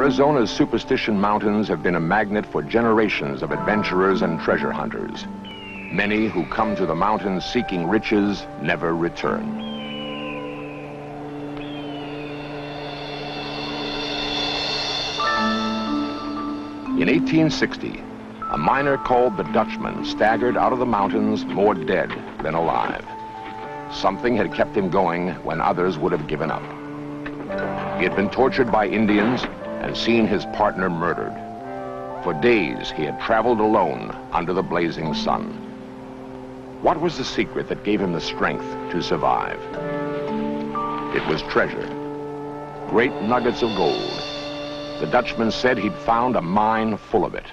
Arizona's Superstition Mountains have been a magnet for generations of adventurers and treasure hunters. Many who come to the mountains seeking riches never return. In 1860, a miner called the Dutchman staggered out of the mountains more dead than alive. Something had kept him going when others would have given up. He had been tortured by Indians and seen his partner murdered. For days, he had traveled alone under the blazing sun. What was the secret that gave him the strength to survive? It was treasure, great nuggets of gold. The Dutchman said he'd found a mine full of it.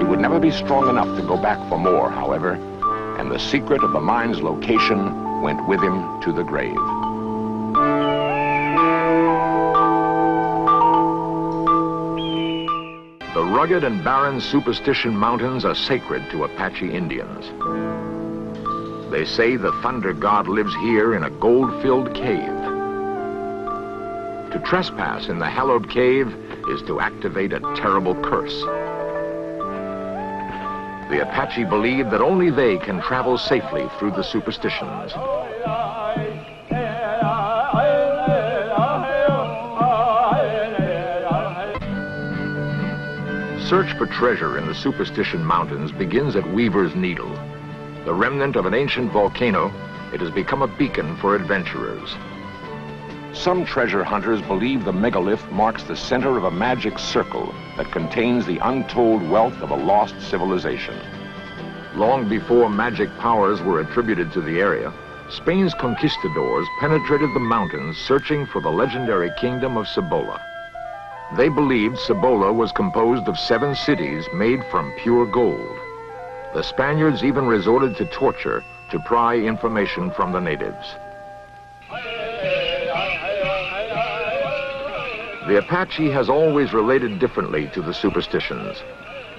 He would never be strong enough to go back for more, however, and the secret of the mine's location went with him to the grave. The rugged and barren Superstition Mountains are sacred to Apache Indians. They say the thunder god lives here in a gold-filled cave. To trespass in the hallowed cave is to activate a terrible curse. The Apache believe that only they can travel safely through the superstitions. Search for treasure in the Superstition Mountains begins at Weaver's Needle. The remnant of an ancient volcano, it has become a beacon for adventurers. Some treasure hunters believe the megalith marks the center of a magic circle that contains the untold wealth of a lost civilization. Long before magic powers were attributed to the area, Spain's conquistadors penetrated the mountains searching for the legendary kingdom of Cibola. They believed Cibola was composed of 7 cities made from pure gold. The Spaniards even resorted to torture to pry information from the natives. The Apache has always related differently to the superstitions.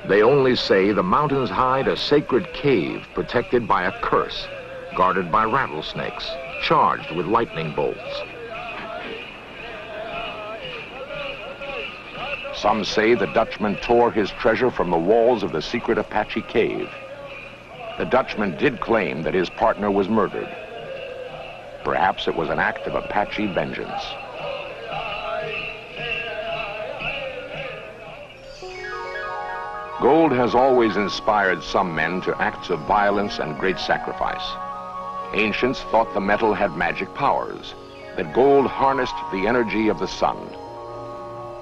They only say the mountains hide a sacred cave protected by a curse, guarded by rattlesnakes, charged with lightning bolts. Some say the Dutchman tore his treasure from the walls of the secret Apache cave. The Dutchman did claim that his partner was murdered. Perhaps it was an act of Apache vengeance. Gold has always inspired some men to acts of violence and great sacrifice. Ancients thought the metal had magic powers, that gold harnessed the energy of the sun.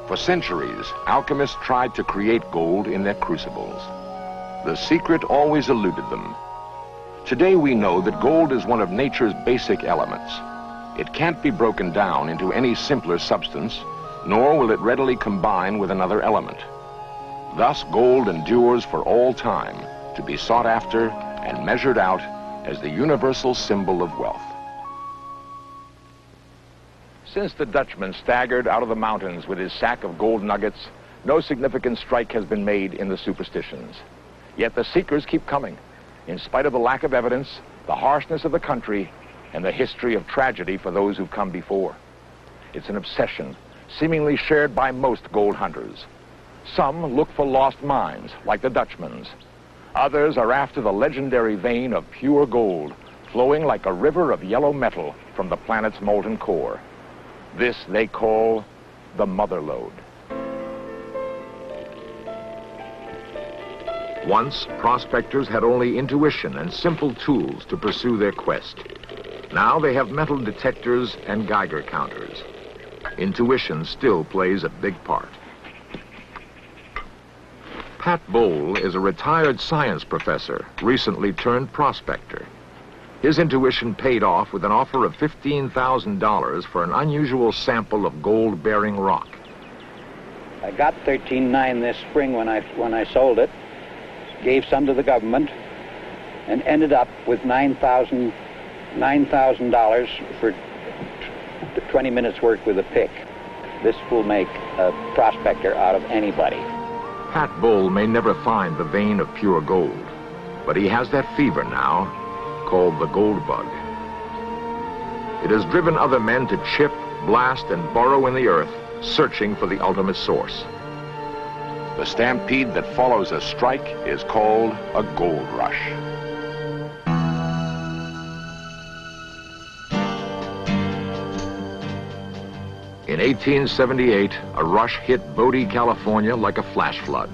For centuries, alchemists tried to create gold in their crucibles. The secret always eluded them. Today we know that gold is one of nature's basic elements. It can't be broken down into any simpler substance, nor will it readily combine with another element. Thus, gold endures for all time, to be sought after and measured out as the universal symbol of wealth. Since the Dutchman staggered out of the mountains with his sack of gold nuggets, no significant strike has been made in the superstitions. Yet the seekers keep coming, in spite of the lack of evidence, the harshness of the country, and the history of tragedy for those who've come before. It's an obsession, seemingly shared by most gold hunters. Some look for lost mines, like the Dutchman's. Others are after the legendary vein of pure gold, flowing like a river of yellow metal from the planet's molten core. This they call the mother lode. Once, prospectors had only intuition and simple tools to pursue their quest. Now they have metal detectors and Geiger counters. Intuition still plays a big part. Pat Bowl is a retired science professor, recently turned prospector. His intuition paid off with an offer of $15,000 for an unusual sample of gold-bearing rock. I got 13.9 this spring when I sold it, gave some to the government, and ended up with $9,000 for 20 minutes work with a pick. This will make a prospector out of anybody. Pat Bowl may never find the vein of pure gold, but he has that fever now called the gold bug. It has driven other men to chip, blast, and burrow in the earth searching for the ultimate source. The stampede that follows a strike is called a gold rush. In 1878, a rush hit Bodie, California like a flash flood.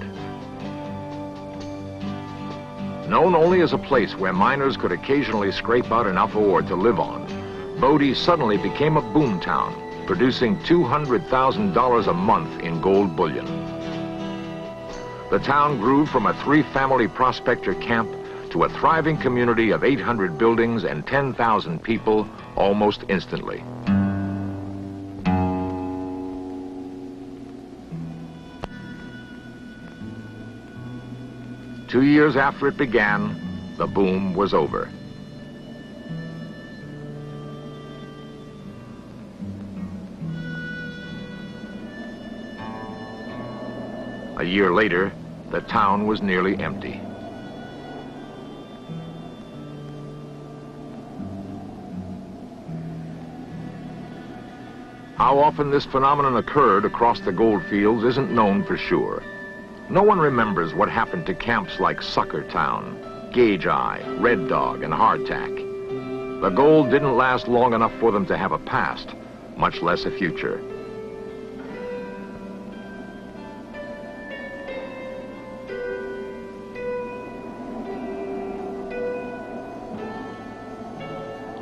Known only as a place where miners could occasionally scrape out enough ore to live on, Bodie suddenly became a boom town, producing $200,000 a month in gold bullion. The town grew from a three-family prospector camp to a thriving community of 800 buildings and 10,000 people almost instantly. Two years after it began, the boom was over. A year later, the town was nearly empty. How often this phenomenon occurred across the gold fields isn't known for sure. No one remembers what happened to camps like Sucker Town, Gage Eye, Red Dog, and Hardtack. The gold didn't last long enough for them to have a past, much less a future.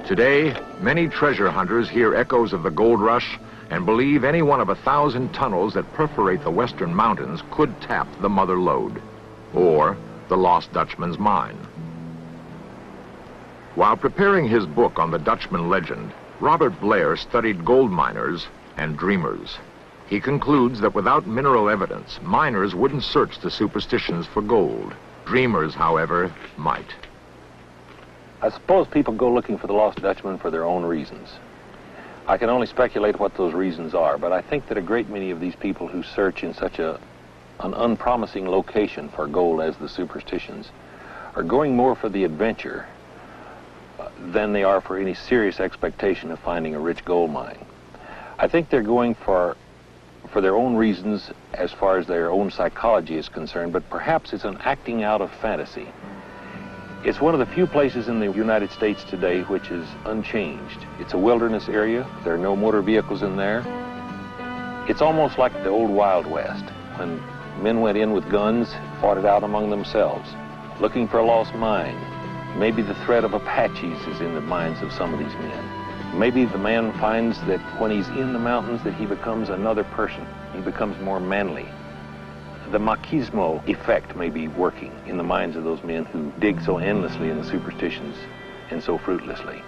Today, many treasure hunters hear echoes of the gold rush and believe any one of 1,000 tunnels that perforate the western mountains could tap the mother lode, or the Lost Dutchman's Mine. While preparing his book on the Dutchman legend, Robert Blair studied gold miners and dreamers. He concludes that without mineral evidence, miners wouldn't search the superstitions for gold. Dreamers, however, might. I suppose people go looking for the Lost Dutchman for their own reasons. I can only speculate what those reasons are, but I think that a great many of these people who search in such an unpromising location for gold as the superstitions are going more for the adventure than they are for any serious expectation of finding a rich gold mine. I think they're going for their own reasons as far as their own psychology is concerned, but perhaps it's an acting out of fantasy. It's one of the few places in the United States today which is unchanged. It's a wilderness area. There are no motor vehicles in there. It's almost like the old Wild West, when men went in with guns, fought it out among themselves, looking for a lost mine. Maybe the threat of Apaches is in the minds of some of these men. Maybe the man finds that when he's in the mountains that he becomes another person. He becomes more manly. The machismo effect may be working in the minds of those men who dig so endlessly in the superstitions and so fruitlessly.